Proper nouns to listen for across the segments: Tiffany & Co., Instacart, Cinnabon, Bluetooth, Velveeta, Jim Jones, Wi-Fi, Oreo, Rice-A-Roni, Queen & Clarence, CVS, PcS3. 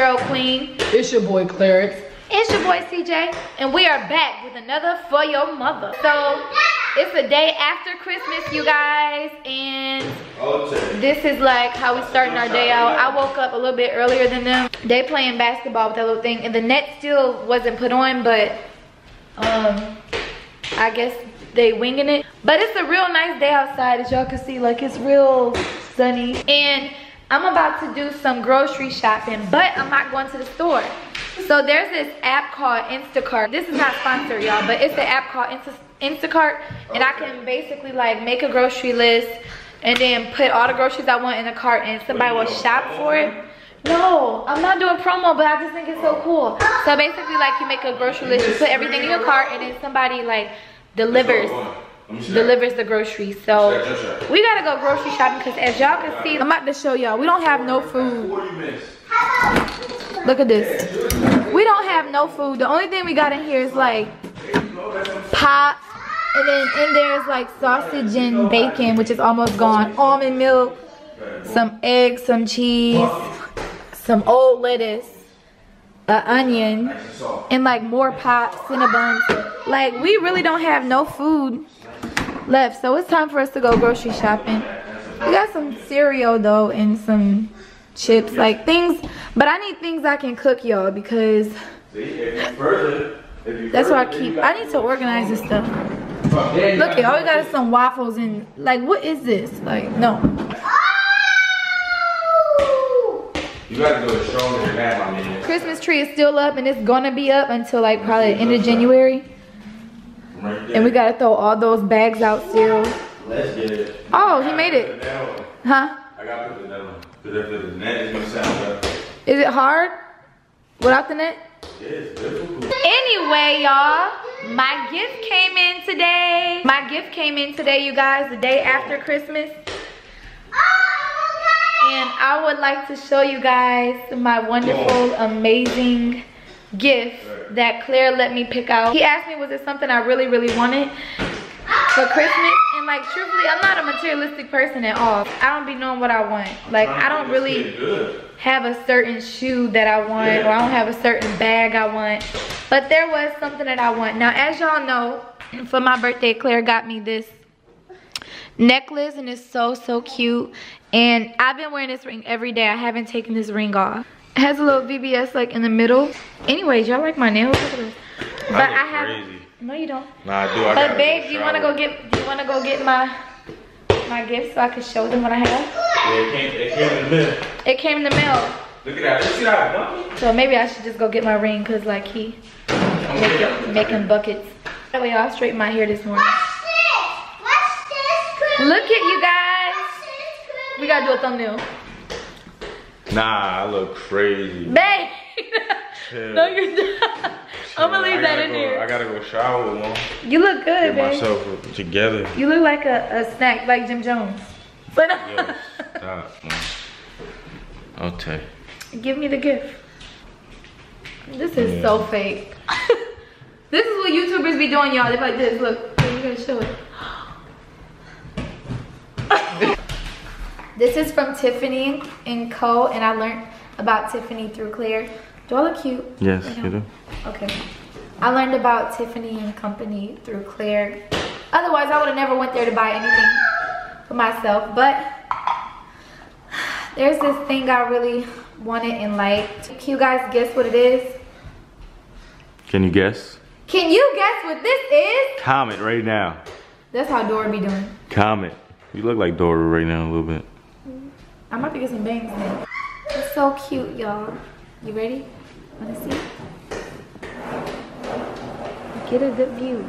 girl Queen. It's your boy Clarence. It's your boy CJ. And we are back with another For Your Mother. So it's the day after Christmas, you guys. And this is like how we starting our day out. I woke up a little bit earlier than them. They playing basketball with that little thing. And the net still wasn't put on, but I guess they winging it. But it's a real nice day outside, as y'all can see. Like, it's real sunny, and I'm about to do some grocery shopping, but I'm not going to the store. So there's this app called Instacart. This is not sponsored, y'all, but it's an app called Instacart, and I can basically like make a grocery list and then put all the groceries I want in a cart, and somebody will shop for it. No, I'm not doing promo, but I just think it's so cool. So basically, like, you make a grocery list, you put everything in your cart, and then somebody like delivers the groceries. So we gotta go grocery shopping, because as y'all can see, I'm about to show y'all, we don't have no food. Look at this. We don't have no food. The only thing we got in here is like pop, and then in there is like sausage and bacon, which is almost gone, almond milk, some eggs, some cheese, some old lettuce, an onion, and like more pop, cinnabons. Like, we really don't have no food left, so it's time for us to go grocery shopping. We got some cereal though, and some chips, like things, but I need things I can cook, y'all, because that's what I keep. I need to organize this stuff. Look at all we got is some waffles, and like, what is this? Like, no. You gotta go stronger than that, my man. Christmas tree is still up, and it's gonna be up until like probably the end of January. Right, and we gotta throw all those bags out still. Let's get it. Oh, he made it. Huh? I gotta put the net on. The net is gonna sound better. Is it hard without the net? Yeah, it's difficult. Anyway, y'all, my gift came in today. My gift came in today, you guys, the day after Christmas. And I would like to show you guys my wonderful, amazing gift that Claire let me pick out. He asked me, was it something I really, really wanted for Christmas? And like, truthfully, I'm not a materialistic person at all. I don't be knowing what I want. Like, I don't really have a certain shoe that I want, or I don't have a certain bag I want. But there was something that I want. Now, as y'all know, for my birthday, Claire got me this necklace, and it's so, so cute. And I've been wearing this ring every day. I haven't taken this ring off. It has a little VBS like in the middle. Anyways, y'all like my nails? But I have crazy. No, you don't. Nah, I do. I but babe, do you wanna go get my gift so I can show them what I have? Yeah, it came in the mail. It came in the mail. Look at that. See that bucket? So maybe I should just go get my ring, cause like he making buckets. That way, I'll straighten my hair this morning. Look at you guys. We gotta do a thumbnail. Nah, I look crazy. Babe! No, you're not. I'm gonna leave that in there. I gotta go shower with one. You look good, babe. Get myself together. You look like a snack, like Jim Jones. But yes, stop, man. Okay. Give me the gift. This is so fake. This is what YouTubers be doing, y'all. They're like this. Look, you gotta show it. This is from Tiffany & Co. And I learned about Tiffany through Claire. Do I look cute? Yes, you do. Okay. I learned about Tiffany & Company through Claire. Otherwise, I would have never went there to buy anything for myself. But there's this thing I really wanted and liked. Can you guys guess what it is? Can you guess? Can you guess what this is? Comment right now. That's how Dora be doing. Comment. You look like Dora right now a little bit. I might be getting some bangs now. It's so cute, y'all. You ready? Wanna see? Get a good view.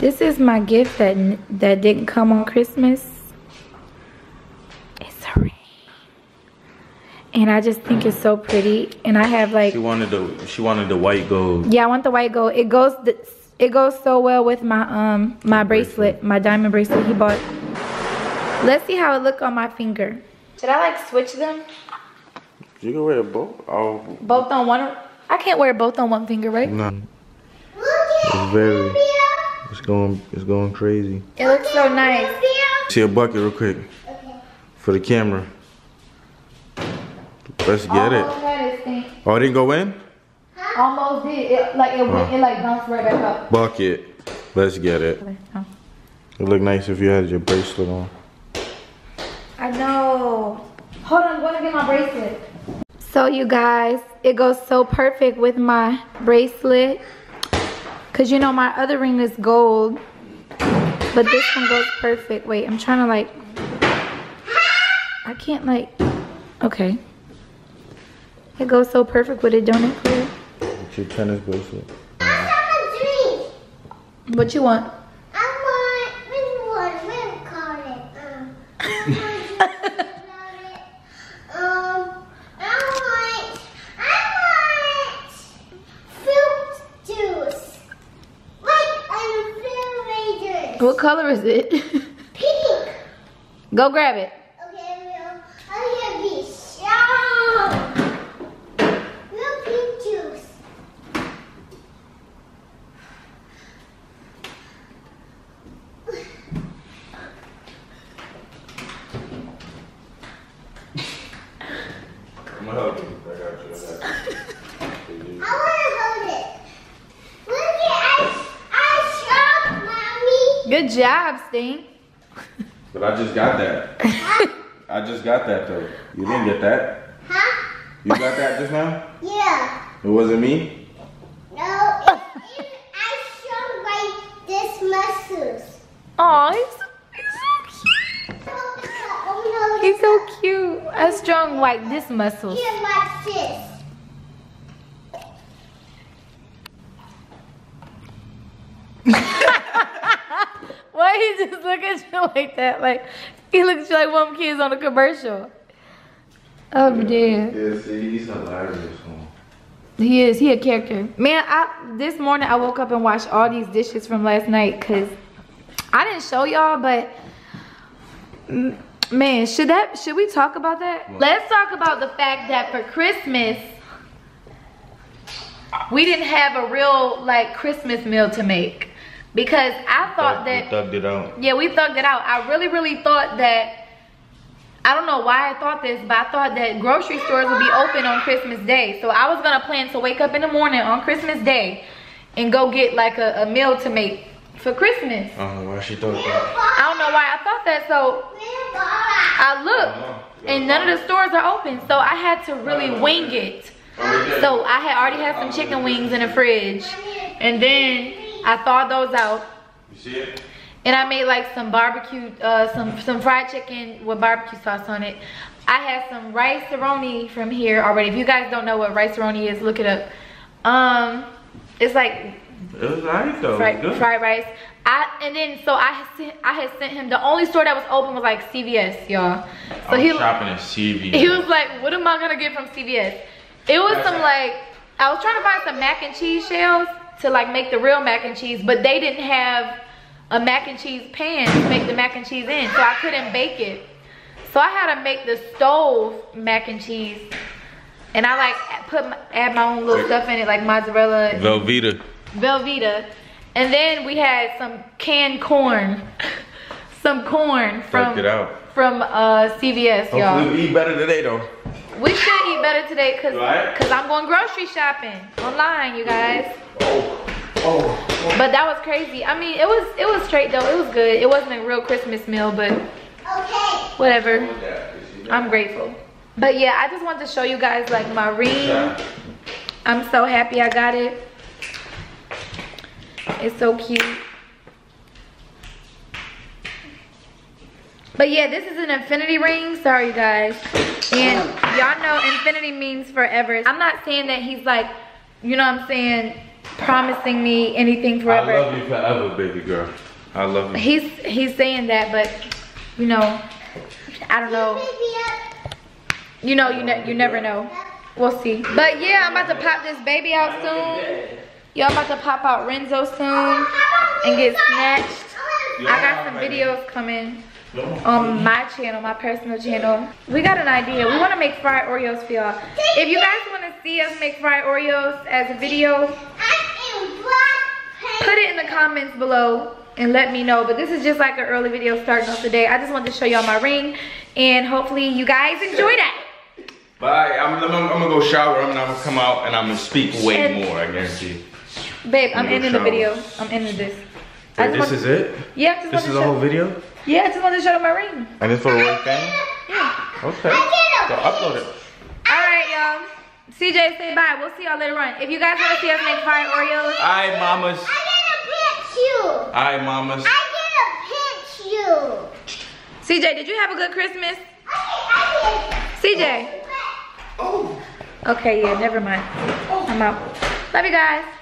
This is my gift that didn't come on Christmas. It's a ring. And I just think it's so pretty. And I have like... She wanted the white gold. Yeah, I want the white gold. It goes so well with my my diamond bracelet he bought. Let's see how it look on my finger. Should I like switch them? You can wear both. Oh. Both on one? I can't wear both on one finger, right? No. It's very. It's going crazy. It looks so nice. See a bucket real quick. Okay. For the camera. Let's get it. Oh, it didn't go in? Almost did. It bounced right back up. Bucket. Let's get it. Oh. It look nice if you had your bracelet on. I know. Hold on, I'm gonna get my bracelet. So you guys, it goes so perfect with my bracelet. Cause you know my other ring is gold. But this one goes perfect. Wait, I'm trying to I can't okay. It goes so perfect with it, don't it, Claire? It's your tennis bracelet. I want a drink. What you want? What color is it? Pink. Go grab it. Okay, I'm gonna be strong. Real pink juice. I'm gonna help you. I got you. I wanna hold it. Good job, Sting. But I just got that. I just got that though. You didn't get that. Huh? You got that just now? Yeah. It wasn't me? No, I showed this muscles. Aw, he's so cute. He's so cute. I strong like this muscles. Here, watch this. Why he just look at you like that? He looks at you like one of the kids on a commercial. Oh yeah, dear. Yeah, see, he's hilarious. He is. He a character. Man, this morning I woke up and washed all these dishes from last night because I didn't show y'all, but man, should we talk about that? What? Let's talk about the fact that for Christmas, we didn't have a real Christmas meal to make. Because I thought that... We thugged it out. Yeah, we thugged it out. I really, really thought that... I don't know why I thought this, but I thought that grocery stores would be open on Christmas Day. So I was going to plan to wake up in the morning on Christmas Day and go get a meal to make for Christmas. I don't know why she thought that. I don't know why I thought that. So I looked and none of the stores are open. So I had to really wing it. So I had already had some chicken wings in the fridge. And then... I thawed those out. You see it? And I made some barbecue, some fried chicken with barbecue sauce on it. I had some Rice-A-Roni from here already. If you guys don't know what Rice-A-Roni is, look it up. It's it was alright though. Fried rice. I had sent him. The only store that was open was CVS, y'all. So he was shopping at CVS. He was like, "What am I gonna get from CVS?" It was I was trying to find some mac and cheese shells to make the real mac and cheese, but they didn't have a mac and cheese pan to make the mac and cheese in, so I couldn't bake it. So I had to make the stove mac and cheese, and I add my own little stuff in it, mozzarella. Velveeta. And then we had some canned corn. Some corn from CVS, y'all. Hopefully we eat better today though. We should eat better today because I'm going grocery shopping online, you guys. Oh. But that was crazy. I mean, it was straight though. It was good. It wasn't a real Christmas meal, but whatever. I'm grateful. But yeah, I just wanted to show you guys my ring. I'm so happy I got it. It's so cute. But yeah, this is an infinity ring. Sorry, guys. And y'all know infinity means forever. I'm not saying that he's you know what I'm saying, promising me anything forever. I love you forever, baby girl. I love you. He's saying that, but you know, I don't know. You never know. We'll see. But yeah, I'm about to pop this baby out soon. Y'all about to pop out Renzo soon and get snatched. I got some videos coming on my channel, my personal channel. We got an idea. We want to make fried Oreos for y'all. If you guys want to see us make fried Oreos as a video, put it in the comments below and let me know. But this is just an early video starting off today. I just wanted to show y'all my ring and hopefully you guys enjoy that. But I'm gonna go shower, I'm gonna come out, and I'm gonna speak way more, I guarantee. Babe, I'm ending the video. I'm ending this. Wait, this is it? Yeah, just this is the whole video? Yeah, I just wanted to show my ring. And it's for the right thing? Yeah. Okay. So upload it. Alright, y'all. CJ, say bye. We'll see y'all later on. If you guys want to see us make fried Oreos. Aye, mamas. I get a you. Aye, mamas. I get a you. CJ, did you have a good Christmas? CJ. Oh. Okay, yeah, never mind. I'm out. Love you guys.